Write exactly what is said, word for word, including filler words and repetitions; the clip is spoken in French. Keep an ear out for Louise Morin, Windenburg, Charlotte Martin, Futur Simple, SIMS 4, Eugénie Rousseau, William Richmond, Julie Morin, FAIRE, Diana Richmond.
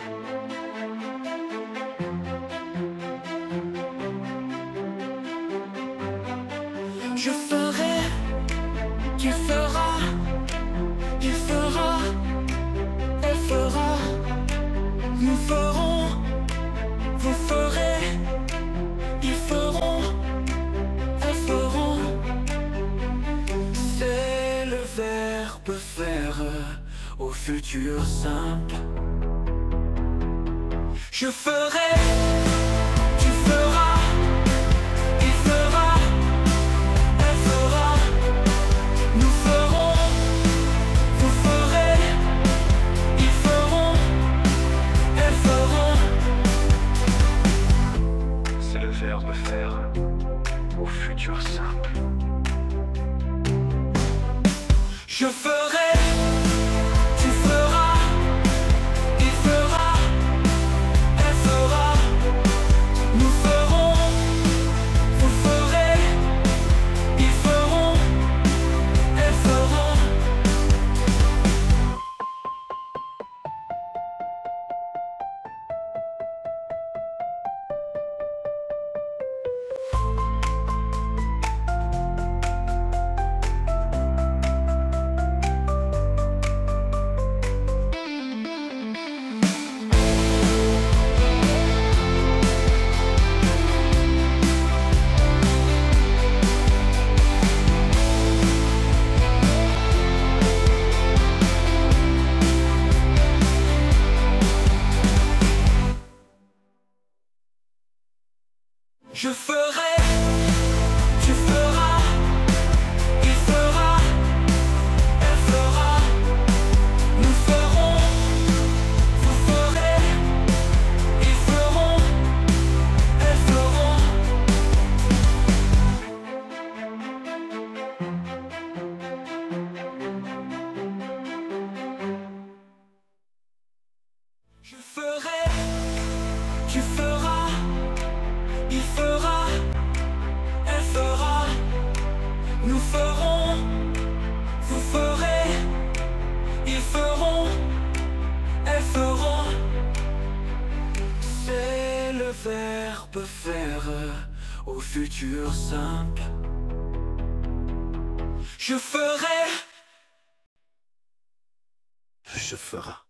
Je ferai, tu feras, il fera, elle fera, nous ferons, vous ferez, ils feront, elles feront. C'est le verbe faire au futur simple. Je ferai, tu feras. Verbe faire au futur simple. Je ferai, tu feras, il fera, elle fera, nous ferons, vous ferez, ils feront, elles feront. Je ferai, tu feras, il fera, elle fera, nous ferons, vous ferez, ils feront, elles feront. Je ferai, tu feras, il fera, elle fera, nous ferons, vous ferez, ils feront, elles feront. C'est le verbe faire au futur simple. Je ferai, je ferai.